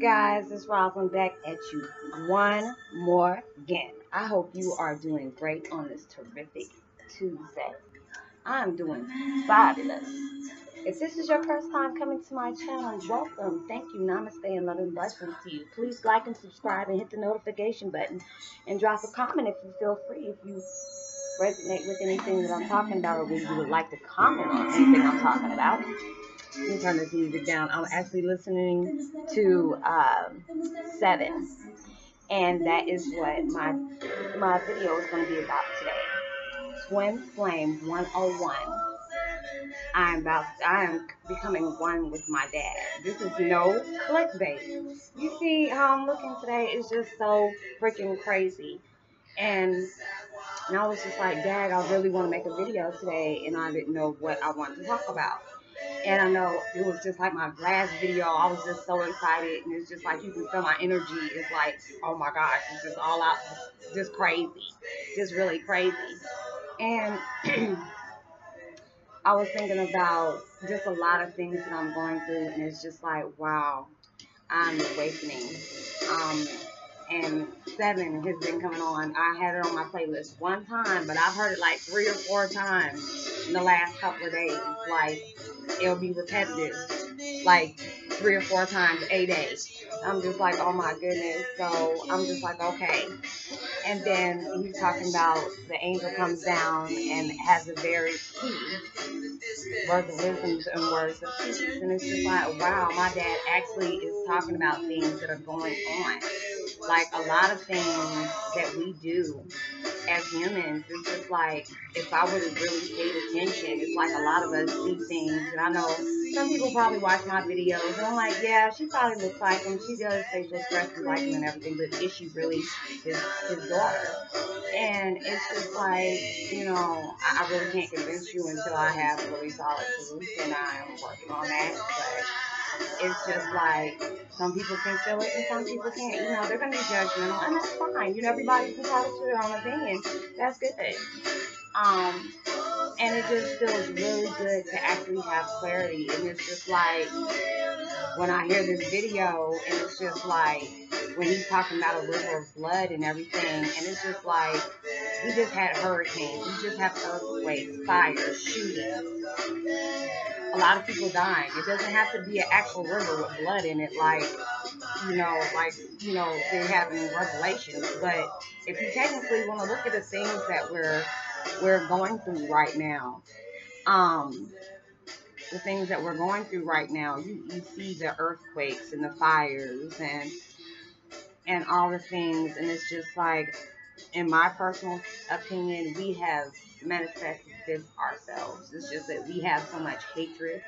guys, it's Roslyn back at you one more again. I hope you are doing great on this terrific Tuesday. I'm doing fabulous. If this is your first time coming to my channel, welcome. Thank you. Namaste and love and blessings to you. Please like and subscribe and hit the notification button and drop a comment if you feel free. If you resonate with anything that I'm talking about, or if you would like to comment on anything I'm talking about. Let me turn this music down. I'm actually listening to Seven, and that is what my video is going to be about today. Twin Flame 101. I am becoming one with my dad. This is no clickbait. You see how I'm looking today is just so freaking crazy. And I was just like, Dad, I really want to make a video today, and I didn't know what I wanted to talk about. And I know it was just like my last video. I was just so excited, and it's just like you can feel my energy is like, oh my gosh, it's just all out, just crazy, just really crazy. And I was thinking about just a lot of things that I'm going through, and it's just like, wow, I'm awakening. And Seven has been coming on. I had it on my playlist one time, but I've heard it like 3 or 4 times in the last couple of days. Like, it'll be repetitive, like 3 or 4 times a day. I'm just like, oh my goodness. So I'm just like, okay. And then he's talking about the angel comes down and has a very key, words of wisdom and words of peace. And it's just like, wow, my dad actually is talking about things that are going on. Like, a lot of things that we do as humans, it's just like, if I would have really paid attention, it's like a lot of us see things. And I know some people probably watch my videos, and I'm like, yeah, she probably looks like him. She does facial expressions like him and everything, but is she really his daughter? And it's just like, you know, I really can't convince you until I have a really solid proof, and I'm working on that, but it's just like, some people can feel it and some people can't. You know, they're going to be judgmental, and that's fine. You know, everybody can have their own opinion. That's good. And it just feels really good to actually have clarity. And it's just like, when I hear this video, and it's just like, when he's talking about a river of blood and everything, and it's just like, we just had hurricanes, we just have earthquakes, fires, shootings, a lot of people dying. It doesn't have to be an actual river with blood in it, like, you know, they're having revelations. But if you technically want to look at the things that we're going through right now, the things that we're going through right now, you see the earthquakes and the fires and all the things, and it's just like, in my personal opinion, we have manifested this ourselves. It's just that we have so much hatred,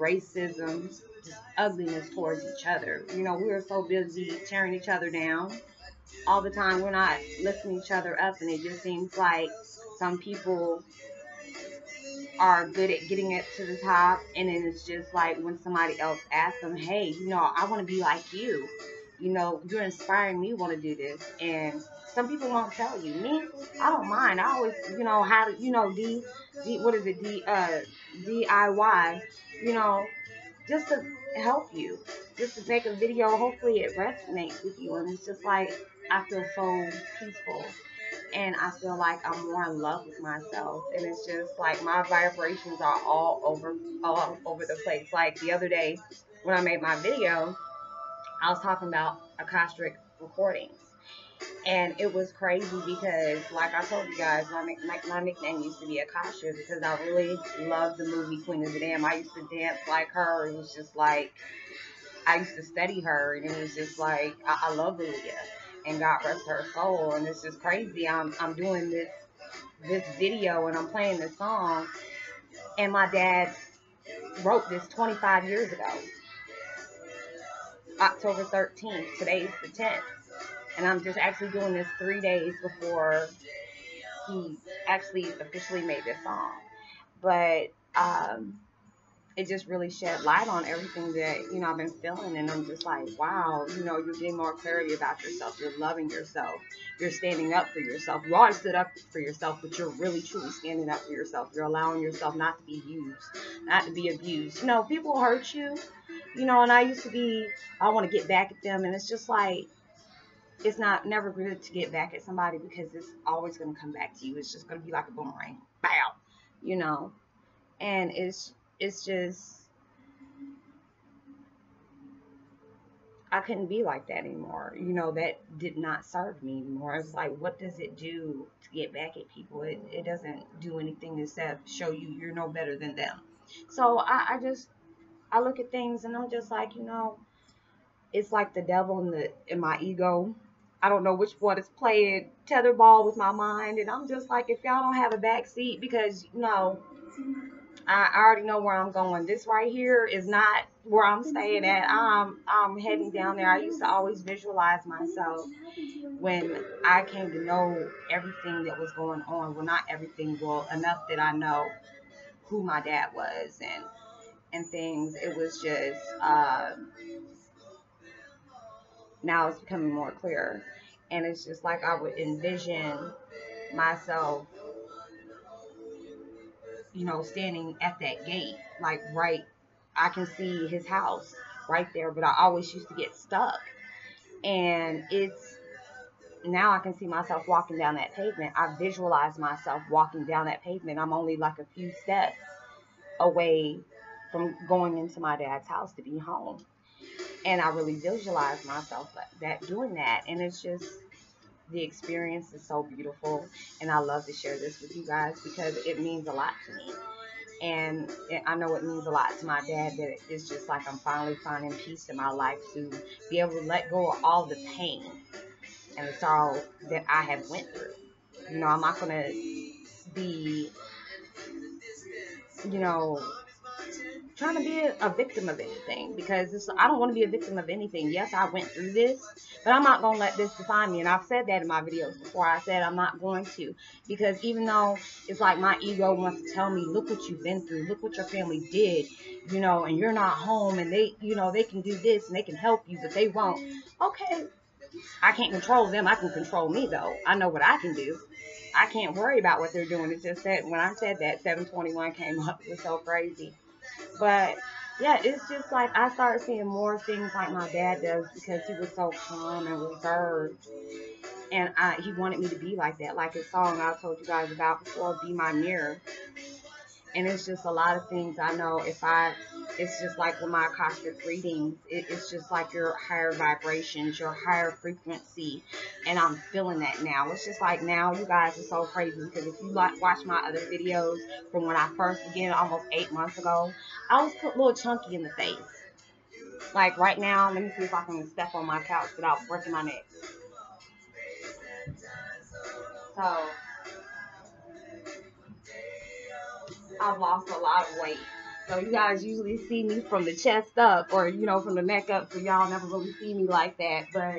racism, just ugliness towards each other. You know, we are so busy tearing each other down all the time. We're not lifting each other up, and it just seems like some people are good at getting it to the top, and then it's just like, when somebody else asks them, hey, you know, I want to be like you. You know, you're inspiring me, want to do this. And some people won't tell you. Me, I don't mind. I always, you know, how to, you know, DIY, you know, just to help you, just to make a video. Hopefully it resonates with you. And it's just like, I feel so peaceful, and I feel like I'm more in love with myself. And it's just like, my vibrations are all over the place. Like, the other day when I made my video, I was talking about Akashic recordings, and it was crazy because, like I told you guys, my nickname used to be Akasha, because I really loved the movie Queen of the Dam. I used to dance like her. It was just like, I used to study her, and it was just like, I love Lydia, and God rest her soul. And it's just crazy. I'm doing this video, and I'm playing this song, and my dad wrote this 25 years ago. October 13th, today's the 10th, and I'm just actually doing this 3 days before he actually officially made this song. But it just really shed light on everything that, you know, I've been feeling. And I'm just like, wow, you know, you're getting more clarity about yourself. You're loving yourself. You're standing up for yourself. You always stood up for yourself, but you're really, truly standing up for yourself. You're allowing yourself not to be used, not to be abused. You know, people hurt you, you know, and I used to be, I want to get back at them. And it's just like, it's not never good to get back at somebody because it's always going to come back to you. It's just going to be like a boomerang. Bow, you know, and it's just, I couldn't be like that anymore. You know, that did not serve me anymore. It's like, what does it do to get back at people? It doesn't do anything except show you you're no better than them. So I look at things and I'm just like, you know, it's like the devil in my ego. I don't know which one is playing tetherball with my mind. And I'm just like, if y'all don't have a back seat, because, you know, I already know where I'm going. This right here is not where I'm staying at. I'm heading down there. I used to always visualize myself when I came to know everything that was going on. Well, not everything, well, enough that I know who my dad was and things. It was just, now it's becoming more clear. And it's just like I would envision myself, you know, standing at that gate, like, right, I can see his house right there, but I always used to get stuck. And it's, now I can see myself walking down that pavement. I visualize myself walking down that pavement. I'm only like a few steps away from going into my dad's house to be home. And I really visualize myself like that, doing that. And it's just, the experience is so beautiful, and I love to share this with you guys because it means a lot to me. And I know it means a lot to my dad, that it's just like I'm finally finding peace in my life to be able to let go of all the pain and the sorrow that I have went through. You know, I'm not going to be, you know, trying to be a victim of anything, because I don't want to be a victim of anything. Yes, I went through this, but I'm not going to let this define me. And I've said that in my videos before. I said I'm not going to, because even though it's like my ego wants to tell me, look what you've been through, look what your family did, you know, and you're not home, and they, you know, they can do this and they can help you, but they won't. Okay, I can't control them. I can control me, though. I know what I can do. I can't worry about what they're doing. It's just that when I said that, 721 came up. It was so crazy. But yeah, it's just like I started seeing more things like my dad does, because he was so calm and reserved, and he wanted me to be like that. Like his song I told you guys about before, "Be My Mirror." And it's just a lot of things I know. It's just like with my Akashic readings, it's just like your higher vibrations, your higher frequency, and I'm feeling that now. It's just like now you guys are so crazy, because if you like watch my other videos from when I first began almost 8 months ago, I was put a little chunky in the face. Like right now, let me see if I can step on my couch without breaking my neck. So I've lost a lot of weight. So you guys usually see me from the chest up, or, you know, from the neck up. So y'all never really see me like that. But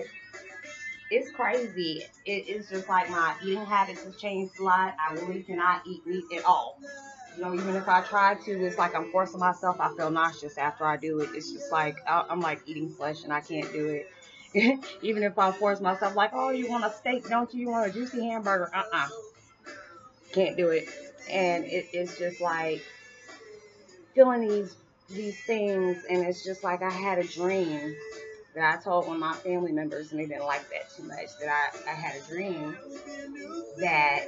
it's crazy. It's just like my eating habits have changed a lot. I really cannot eat meat at all. You know, even if I try to, it's like I'm forcing myself. I feel nauseous after I do it. It's just like I'm like eating flesh and I can't do it. Even if I force myself, like, oh, you want a steak, don't you? You want a juicy hamburger? Can't do it. And it's just like feeling these things. And it's just like I had a dream that I told one of my family members, and they didn't like that too much, that I had a dream that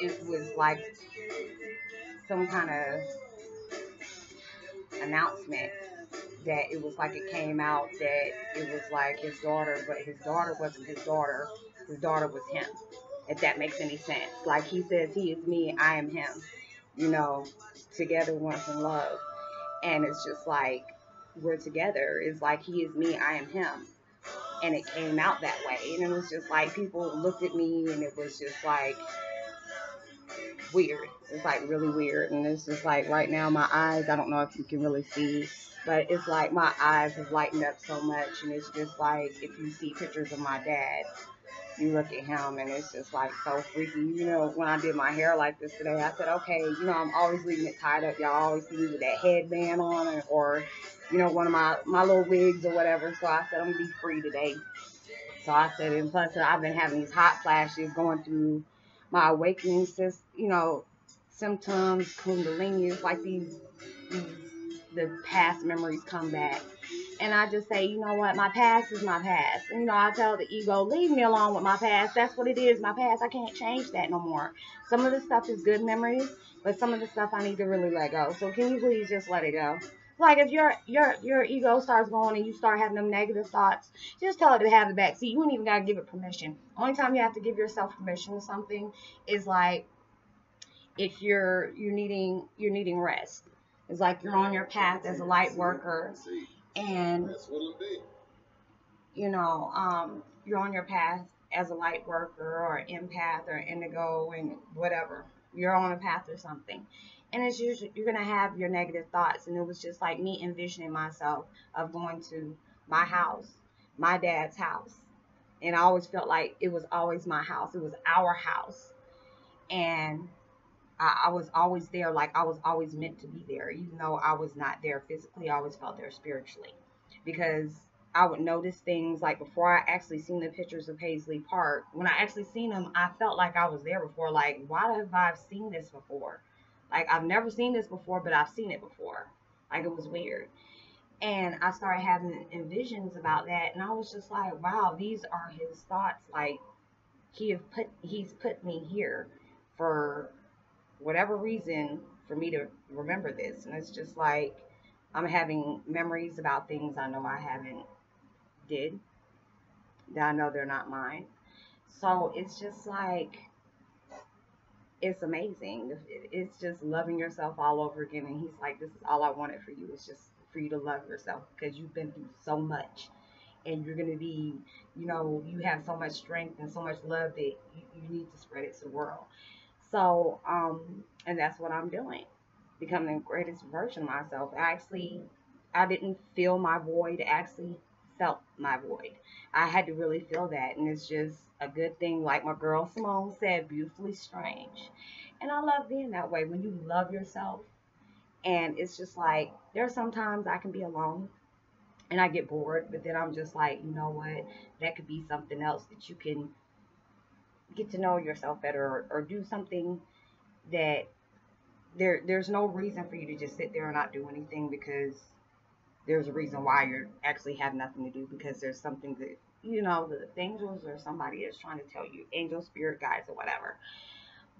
it was like some kind of announcement, that it was like it came out that it was like his daughter, but his daughter wasn't his daughter. His daughter was him, if that makes any sense. Like he says, he is me, I am him, you know, together once in love. And it's just like, we're together. It's like, he is me, I am him. And it came out that way. And it was just like, people looked at me, and it was just like weird. It's like really weird. And it's just like right now my eyes, I don't know if you can really see, but it's like my eyes have lightened up so much. And it's just like, if you see pictures of my dad, you look at him and it's just like so freaky. You know, when I did my hair like this today, I said, okay, you know, I'm always leaving it tied up. Y'all always see me with that headband on or, you know, one of my little wigs or whatever. So I said, I'm going to be free today. So I said, and plus I've been having these hot flashes going through my awakening, you know, symptoms, kundalini. It's like the past memories come back. And I just say, you know what, my past is my past. And, you know, I tell the ego, leave me alone with my past. That's what it is, my past. I can't change that no more. Some of the stuff is good memories, but some of the stuff I need to really let go. So can you please just let it go? Like if your ego starts going and you start having them negative thoughts, just tell it to have the back seat. You ain't even got to give it permission. Only time you have to give yourself permission to something is like if you're needing rest. It's like you're on your path as a light worker. And, you know, you're on your path as a light worker or empath or indigo and whatever. You're on a path or something. And it's usually, you're going to have your negative thoughts. And it was just like me envisioning myself of going to my house, my dad's house. And I always felt like it was always my house. It was our house. And I was always there, like I was always meant to be there, even though I was not there physically. I always felt there spiritually, because I would notice things like before I actually seen the pictures of Paisley Park. When I actually seen them, I felt like I was there before. Like, why have I seen this before? Like, I've never seen this before, but I've seen it before. Like, it was weird. And I started having visions about that, and I was just like, wow, these are his thoughts. Like, he's put me here for whatever reason for me to remember this. And it's just like I'm having memories about things I know I haven't did, that I know they're not mine. So it's just like, it's amazing. It's just loving yourself all over again. And he's like, this is all I wanted for you. It's just for you to love yourself, because you've been through so much, and you're going to be, you know, you have so much strength and so much love that you need to spread it to the world. So, and that's what I'm doing, becoming the greatest version of myself. I didn't fill my void, actually felt my void. I had to really feel that, and it's just a good thing. Like my girl Simone said, beautifully strange. And I love being that way, when you love yourself. And it's just like, there are sometimes I can be alone and I get bored, but then I'm just like, you know what, that could be something else that you can get to know yourself better, or do something that there's no reason for you to just sit there and not do anything, because there's a reason why you actually have nothing to do, because there's something that, you know, the angels or somebody is trying to tell you, angel spirit guides or whatever.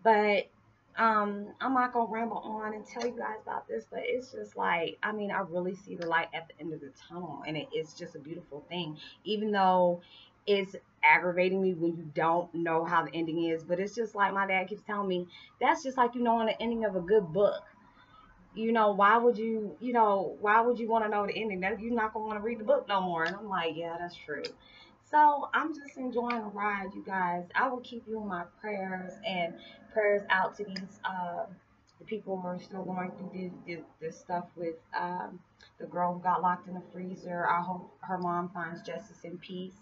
But I'm not gonna ramble on and tell you guys about this, but it's just like, I mean, I really see the light at the end of the tunnel, and it's just a beautiful thing, even though it's aggravating me when you don't know how the ending is. But it's just like my dad keeps telling me, that's just like, you know, on the ending of a good book. You know, why would you want to know the ending? That you're not gonna want to read the book no more. And I'm like, yeah, that's true. So I'm just enjoying the ride, you guys. I will keep you in my prayers, and prayers out to these the people who are still going through this stuff with the girl who got locked in the freezer. I hope her mom finds justice and peace.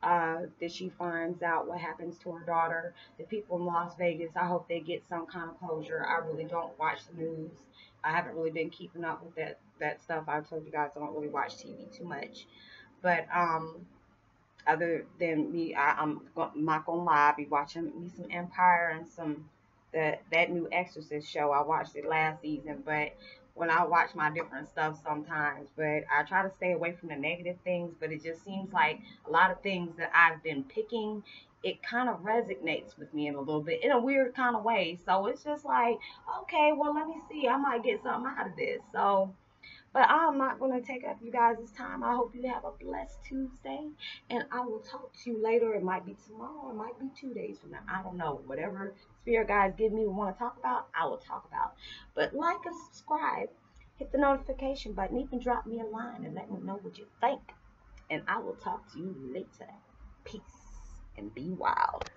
That she finds out what happens to her daughter. The people in Las Vegas, I hope they get some kind of closure. I really don't watch the news. I haven't really been keeping up with that stuff. I told you guys I don't really watch TV too much. But other than me, I'm not gonna lie, I be watching me some Empire and some that new Exorcist show. I watched it last season, but when I watch my different stuff sometimes, but I try to stay away from the negative things. But it just seems like a lot of things that I've been picking, it kind of resonates with me in a little bit, in a weird kind of way. So it's just like, okay, well, let me see, I might get something out of this. So, but I'm not going to take up you guys' time. I hope you have a blessed Tuesday, and I will talk to you later. It might be tomorrow, it might be 2 days from now, I don't know. Whatever spirit guys give me want to talk about, I will talk about. But like and subscribe, hit the notification button, even drop me a line and let me know what you think. And I will talk to you later. Peace, and be wild.